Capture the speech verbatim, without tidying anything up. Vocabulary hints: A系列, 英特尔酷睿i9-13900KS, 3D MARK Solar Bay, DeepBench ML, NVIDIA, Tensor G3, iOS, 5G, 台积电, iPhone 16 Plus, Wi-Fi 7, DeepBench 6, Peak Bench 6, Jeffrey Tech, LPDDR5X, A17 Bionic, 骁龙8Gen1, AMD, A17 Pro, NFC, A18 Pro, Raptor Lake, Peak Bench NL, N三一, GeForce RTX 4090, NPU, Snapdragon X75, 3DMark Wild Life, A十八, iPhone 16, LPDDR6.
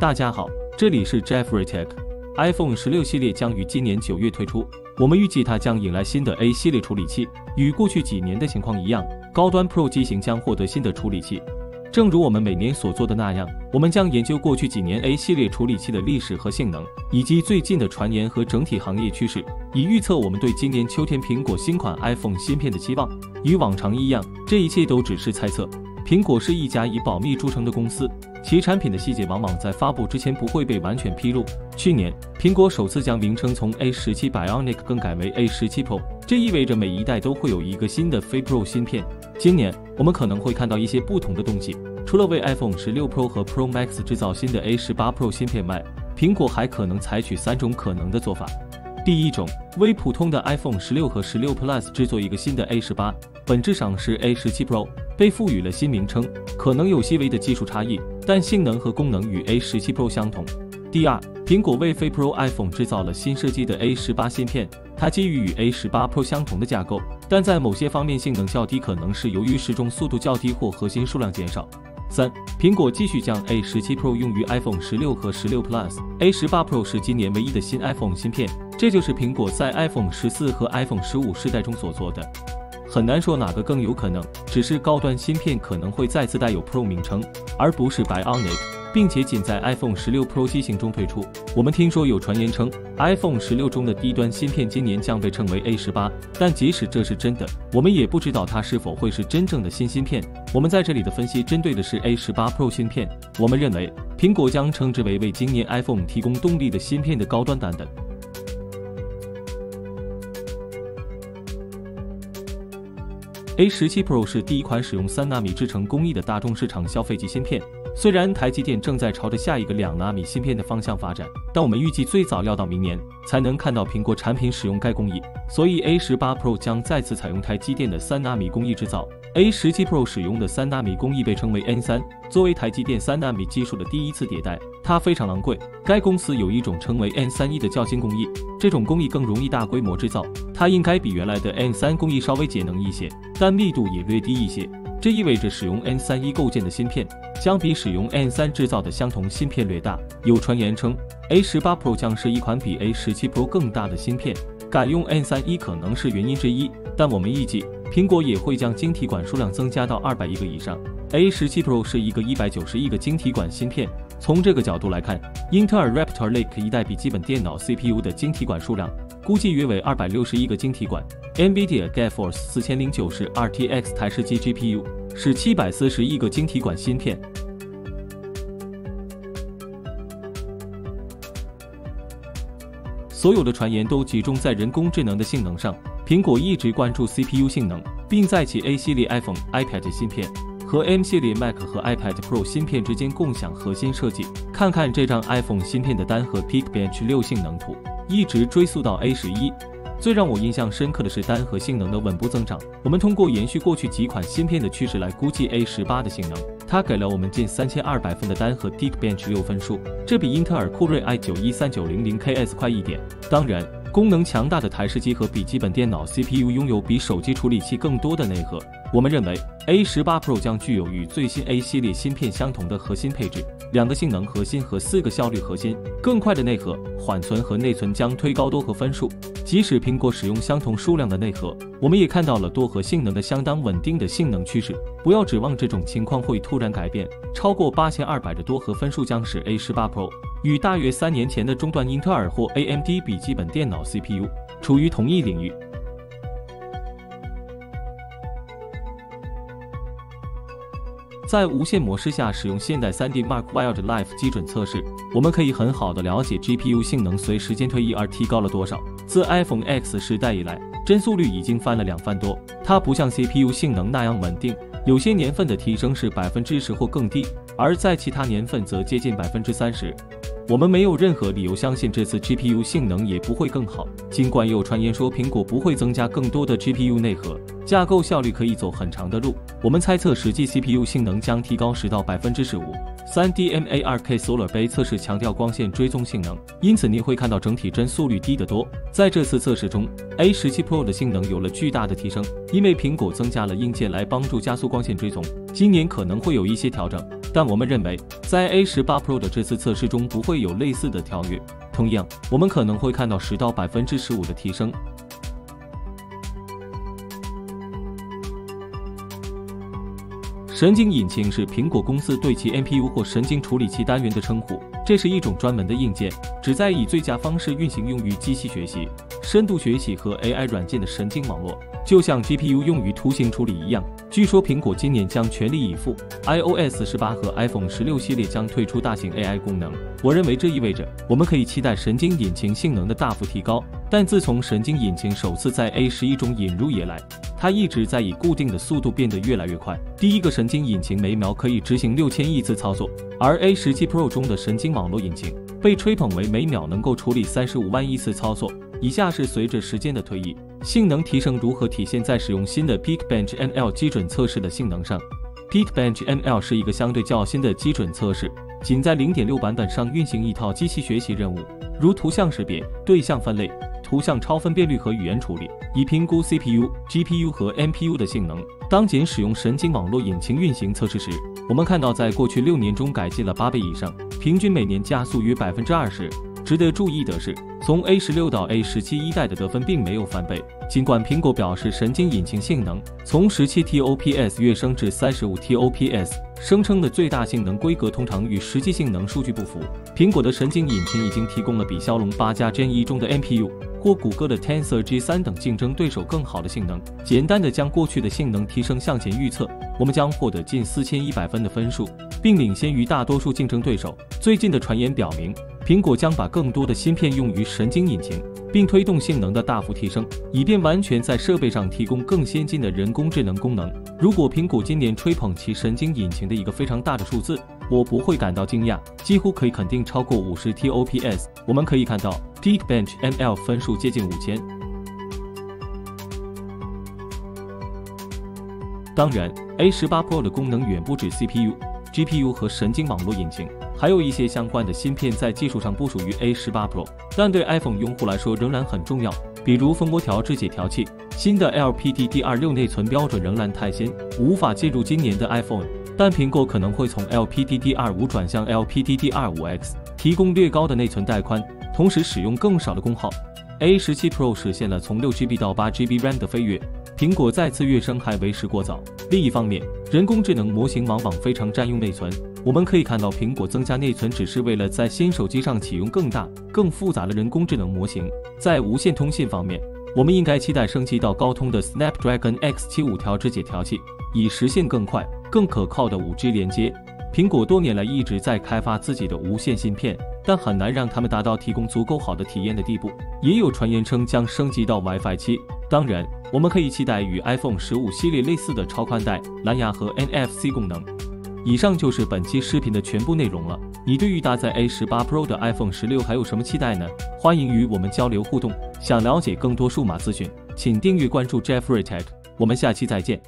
大家好，这里是 Jeffrey Tech。iPhone 十六系列将于今年九月推出，我们预计它将引来新的 A 系列处理器。与过去几年的情况一样，高端 Pro 机型将获得新的处理器。正如我们每年所做的那样，我们将研究过去几年 A 系列处理器的历史和性能，以及最近的传言和整体行业趋势，以预测我们对今年秋天苹果新款 iPhone 芯片的期望。与往常一样，这一切都只是猜测。苹果是一家以保密著称的公司，其产品的细节往往在发布之前不会被完全披露。去年，苹果首次将名称从 A 十七 Bionic 更改为 A 十七 Pro， 这意味着每一代都会有一个新的非 Pro 芯片。今年，我们可能会看到一些不同的东西，除了为 iPhone 十六 Pro 和 Pro Max 制造新的 A 十八 Pro 芯片外，苹果还可能采取三种可能的做法。第一种，为普通的 iPhone 十六和十六 Plus 制作一个新的 A 十八， 本质上是 A 十七 Pro， 被赋予了新名称，可能有细微的技术差异，但性能和功能与 A 十七 Pro 相同。第二，苹果为非 Pro iPhone 制造了新设计的 A 十八 芯片，它基于与 A 十八 Pro 相同的架构，但在某些方面性能较低，可能是由于时钟速度较低或核心数量减少。三，苹果继续将 A 十七 Pro 用于 iPhone 十六和十六 Plus。 A 十八 Pro 是今年唯一的新 iPhone 芯片，这就是苹果在 iPhone 十四和 iPhone 十五世代中所做的。很难说哪个更有可能，只是高端芯片可能会再次带有 Pro 名称，而不是 Bionic， 并且仅在 iPhone 十六 Pro 机型中推出。我们听说有传言称 iPhone 十六中的低端芯片今年将被称为 A 十八， 但即使这是真的，我们也不知道它是否会是真正的新芯片。我们在这里的分析针对的是 A 十八 Pro 芯片，我们认为苹果将称之为为今年 iPhone 提供动力的芯片的高端版本。A 十七 Pro 是第一款使用三纳米制程工艺的大众市场消费级芯片。虽然台积电正在朝着下一个两纳米芯片的方向发展，但我们预计最早要到明年才能看到苹果产品使用该工艺，所以 A 十八 Pro 将再次采用台积电的三纳米工艺制造。A 十七 Pro 使用的三纳米工艺被称为 N 三， 作为台积电三纳米技术的第一次迭代，它非常昂贵。该公司有一种称为 N 三一 的较新工艺，这种工艺更容易大规模制造，它应该比原来的 N 三 工艺稍微节能一些，但密度也略低一些。这意味着使用 N 三一 构建的芯片相比使用 N 三 制造的相同芯片略大。有传言称 A 十八 Pro 将是一款比 A 十七 Pro 更大的芯片，改用 N 三一 可能是原因之一，但我们预计苹果也会将晶体管数量增加到二百亿个以上。A 十七 Pro 是一个一百九十亿个晶体管芯片，从这个角度来看，英特尔 Raptor Lake 一代笔记本电脑 C P U 的晶体管数量估计约为二百六十亿个晶体管。 NVIDIA GeForce 四零九零 R T X 台式机 G P U 是七百四十亿个晶体管芯片。所有的传言都集中在人工智能的性能上，苹果一直关注 C P U 性能，并在其 A 系列 iPhone、iPad 芯片和 M 系列 Mac 和 iPad Pro 芯片之间共享核心设计。看看这张 iPhone 芯片的单核 Peak Bench 六性能图，一直追溯到 A 十一。最让我印象深刻的是单核性能的稳步增长。我们通过延续过去几款芯片的趋势来估计 A 十八 的性能，它给了我们近三千二百分的单核 DeepBench 六分数，这比英特尔酷睿 i 九一 三九零零 K S 快一点。当然，功能强大的台式机和笔记本电脑 C P U 拥有比手机处理器更多的内核。我们认为 A 十八 Pro 将具有与最新 A 系列芯片相同的核心配置，两个性能核心和四个效率核心，更快的内核、缓存和内存将推高多核分数。即使苹果使用相同数量的内核，我们也看到了多核性能的相当稳定的性能趋势。不要指望这种情况会突然改变。超过八千二百的多核分数将使 A 十八 Pro 与大约三年前的中段英特尔或 A M D 笔记本电脑 C P U 处于同一领域。在无线模式下使用现代 三 D Mark Wild Life 基准测试，我们可以很好的了解 G P U 性能随时间推移而提高了多少。自 iPhone X 时代以来，帧速率已经翻了两番多，它不像 C P U 性能那样稳定，有些年份的提升是 百分之十 或更低，而在其他年份则接近 百分之三十。我们没有任何理由相信这次 G P U 性能也不会更好，尽管有传言说苹果不会增加更多的 G P U 内核，架构效率可以走很长的路。我们猜测实际 C P U 性能将提高十到百分之十五。三 D M A R K Solar Bay 测试强调光线追踪性能，因此你会看到整体帧速率低得多。在这次测试中 ，A 十七 Pro 的性能有了巨大的提升，因为苹果增加了硬件来帮助加速光线追踪。今年可能会有一些调整。但我们认为，在 A 十八 Pro 的这次测试中不会有类似的跳跃。同样，我们可能会看到十到百分之十五的提升。 神经引擎是苹果公司对其 N P U 或神经处理器单元的称呼，这是一种专门的硬件，旨在以最佳方式运行用于机器学习、深度学习和 A I 软件的神经网络，就像 G P U 用于图形处理一样。据说苹果今年将全力以赴 ，iOS 十八和 iPhone 十六系列将推出大型 A I 功能。我认为这意味着我们可以期待神经引擎性能的大幅提高。但自从神经引擎首次在 A 十一 中引入以来， 它一直在以固定的速度变得越来越快。第一个神经引擎每秒可以执行 六千亿次操作，而 A 十七 Pro 中的神经网络引擎被吹捧为每秒能够处理三十五万亿次操作。以下是随着时间的推移，性能提升如何体现在使用新的 Peak Bench N L 基准测试的性能上。Peak Bench N L 是一个相对较新的基准测试，仅在 零点六 版本上运行一套机器学习任务，如图像识别、对象分类、 图像超分辨率和语言处理，以评估 C P U、G P U 和 N P U 的性能。当仅使用神经网络引擎运行测试时，我们看到在过去六年中改进了八倍以上，平均每年加速约 百分之二十。值得注意的是，从 A 十六 到 A 十七 一代的得分并没有翻倍，尽管苹果表示神经引擎性能从 十七 T O P S 跃升至 三十五 T O P S， 声称的最大性能规格通常与实际性能数据不符。苹果的神经引擎已经提供了比骁龙八加 Gen 一中的 N P U 或谷歌的 Tensor G 三等竞争对手更好的性能。简单的将过去的性能提升向前预测，我们将获得近 四千一百 分的分数，并领先于大多数竞争对手。最近的传言表明，苹果将把更多的芯片用于神经引擎，并推动性能的大幅提升，以便完全在设备上提供更先进的人工智能功能。如果苹果今年吹捧其神经引擎的一个非常大的数字， 我不会感到惊讶，几乎可以肯定超过 五十 T O P S。我们可以看到 DeepBench M L 分数接近 五千。当然 ，A 十八 Pro 的功能远不止 C P U、G P U 和神经网络引擎，还有一些相关的芯片在技术上不属于 A 十八 Pro， 但对 iPhone 用户来说仍然很重要，比如蜂窝调制解调器。新的 L P D D R 六 内存标准仍然太新，无法进入今年的 iPhone。 但苹果可能会从 L P D D R 五 转向 L P D D R 五 X， 提供略高的内存带宽，同时使用更少的功耗。A 十七 Pro 实现了从 六 G B 到 八 G B RAM 的飞跃，苹果再次跃升还为时过早。另一方面，人工智能模型往往非常占用内存。我们可以看到，苹果增加内存只是为了在新手机上启用更大、更复杂的人工智能模型。在无线通信方面， 我们应该期待升级到高通的 Snapdragon X 七十五调制解调器，以实现更快、更可靠的 五 G 连接。苹果多年来一直在开发自己的无线芯片，但很难让它们达到提供足够好的体验的地步。也有传言称将升级到 Wi-Fi 七。当然，我们可以期待与 iPhone 十五系列类似的超宽带、蓝牙和 N F C 功能。以上就是本期视频的全部内容了。你对于搭载 A 十八 Pro 的 iPhone 十六还有什么期待呢？欢迎与我们交流互动。 想了解更多数码资讯，请订阅关注 Jeffrey Tech。我们下期再见。